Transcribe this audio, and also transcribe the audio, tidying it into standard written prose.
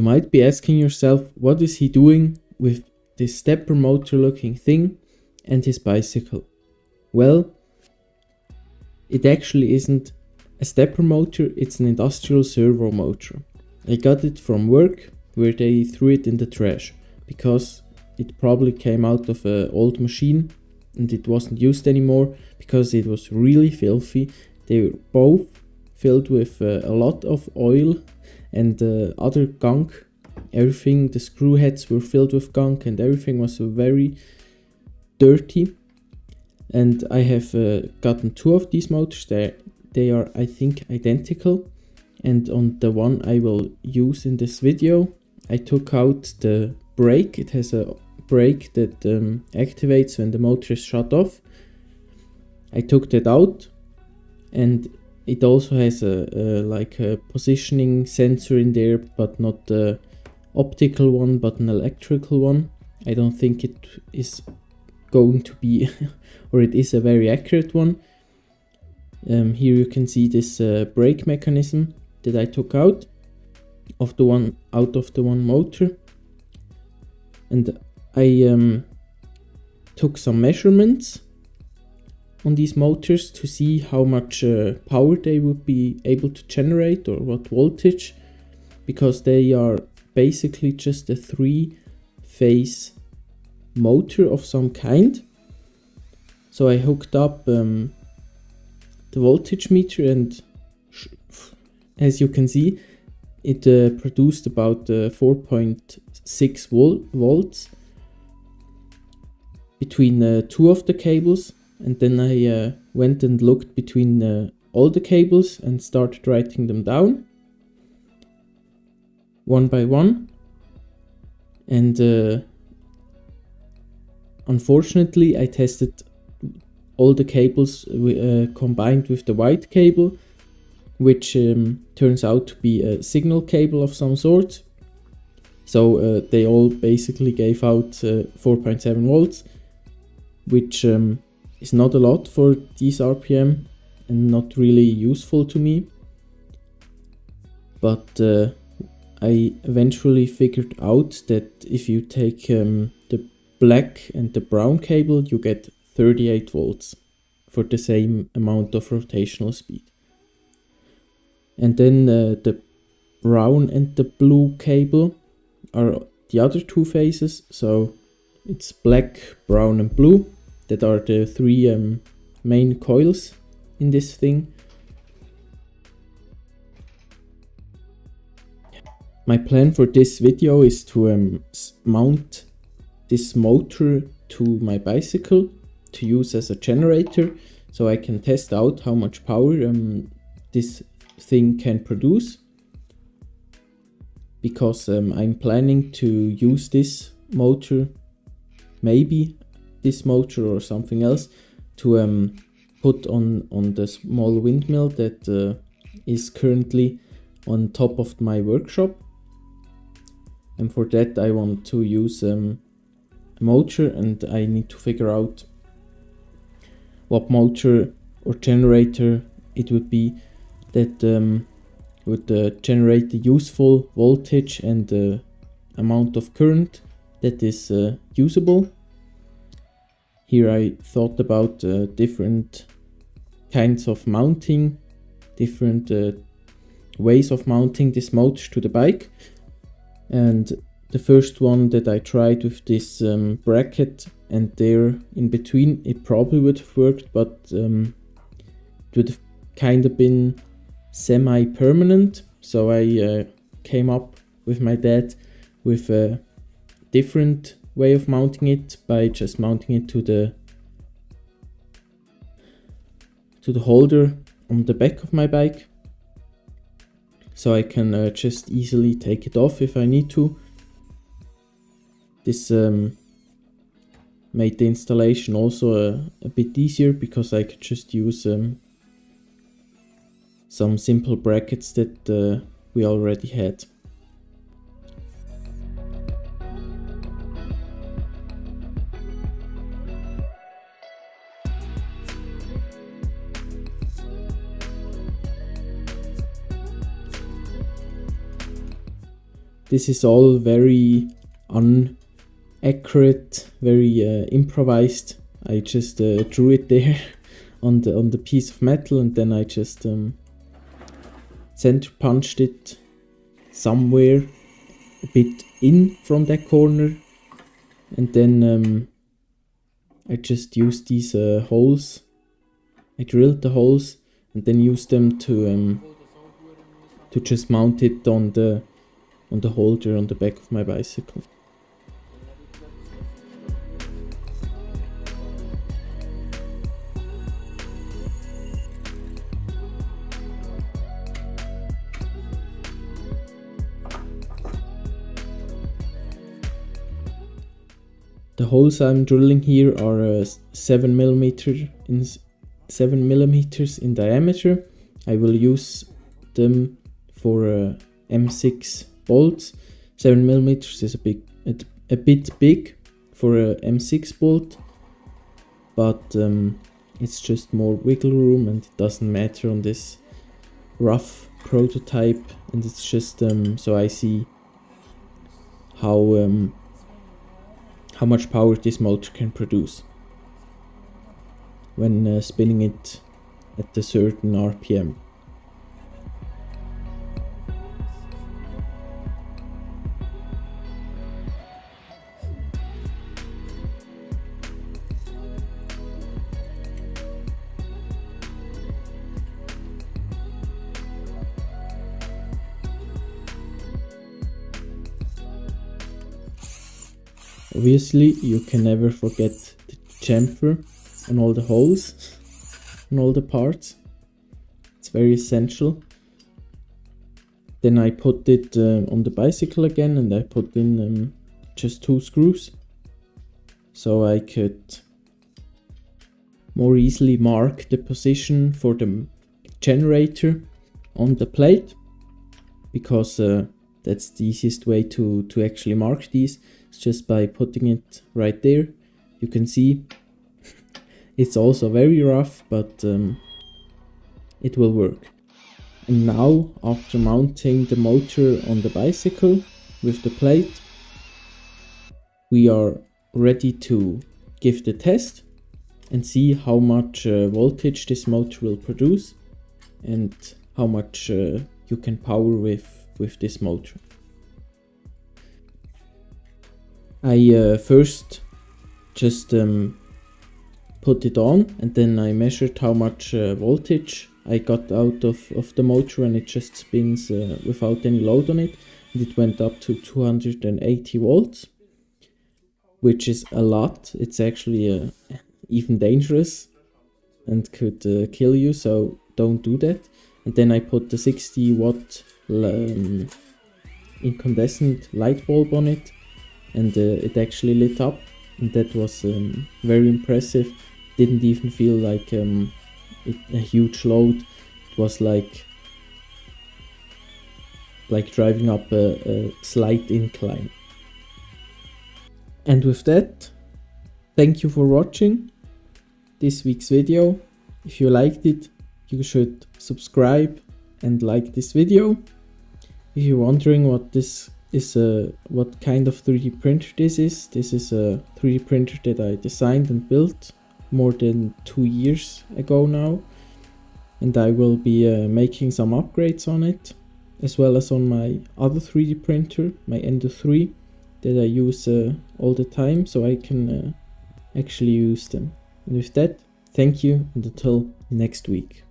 You might be asking yourself, what is he doing with this stepper motor looking thing and his bicycle? Well, it actually isn't a stepper motor, it's an industrial servo motor. I got it from work, where they threw it in the trash, because it probably came out of an old machine and it wasn't used anymore, because it was really filthy. They were both filled with a lot of oil and other gunk. Everything, the screw heads were filled with gunk and everything was very dirty. And I have gotten two of these motors. They are, I think, identical, and on the one I will use in this video I took out the brake. It has a brake that activates when the motor is shut off. I took that out, and it also has a positioning sensor in there, but not the optical one, but an electrical one. I don't think it is going to be or it is a very accurate one. Here you can see this brake mechanism that I took out of the one motor, and I took some measurements on these motors to see how much power they would be able to generate, or what voltage, because they are basically just a three-phase motor of some kind. So I hooked up the voltage meter, and as you can see it produced about 4.6 volts between two of the cables. And then I went and looked between all the cables and started writing them down one by one, and unfortunately I tested all the cables combined with the white cable, which turns out to be a signal cable of some sort. So they all basically gave out 4.7 volts, which is not a lot for these RPM and not really useful to me. But I eventually figured out that if you take the black and the brown cable, you get 38 volts for the same amount of rotational speed. And then the brown and the blue cable are the other two phases, so it's black, brown and blue that are the three main coils in this thing. My plan for this video is to mount this motor to my bicycle to use as a generator, so I can test out how much power this thing can produce, because I'm planning to use this motor, maybe this motor or something else, to put on the small windmill that is currently on top of my workshop. And for that I want to use a motor, and I need to figure out what motor or generator it would be that would generate the useful voltage and the amount of current that is usable. Here I thought about different kinds of mounting, different ways of mounting this motor to the bike. And the first one that I tried with this bracket and there in between, it probably would have worked, but it would have kind of been semi-permanent. So I came up with my dad with a different way of mounting it, by just mounting it to the holder on the back of my bike, so I can just easily take it off if I need to. This made the installation also a bit easier, because I could just use some simple brackets that we already had. This is all very inaccurate, very improvised. I just drew it there on the piece of metal, and then I just center punched it somewhere a bit in from that corner, and then I just used these holes. I drilled the holes and then used them to just mount it on the holder on the back of my bicycle. The holes I'm drilling here are 7 millimeters in diameter. I will use them for M6 bolts. 7 millimeters is a bit big for a M6 bolt, but it's just more wiggle room, and it doesn't matter on this rough prototype. And it's just so I see how much power this motor can produce when spinning it at a certain RPM. Obviously, you can never forget the chamfer on all the holes, on all the parts. It's very essential. Then I put it on the bicycle again, and I put in just 2 screws, so I could more easily mark the position for the generator on the plate, because that's the easiest way to actually mark these. It's just by putting it right there. You can see it's also very rough, but it will work. And now, after mounting the motor on the bicycle with the plate, we are ready to give the test and see how much voltage this motor will produce and how much you can power with this motor. I first just put it on, and then I measured how much voltage I got out of the motor, and it just spins without any load on it, and it went up to 280 volts, which is a lot. It's actually even dangerous and could kill you, so don't do that. And then I put the 60-watt incandescent light bulb on it, and it actually lit up, and that was very impressive. Didn't even feel like a huge load. It was like driving up a slight incline. And with that, thank you for watching this week's video. If you liked it, you should subscribe and like this video. If you're wondering what this is, what kind of 3D printer this is a 3D printer that I designed and built more than 2 years ago now, and I will be making some upgrades on it, as well as on my other 3D printer, my Endo 3, that I use all the time, so I can actually use them. And with that, thank you, and until next week.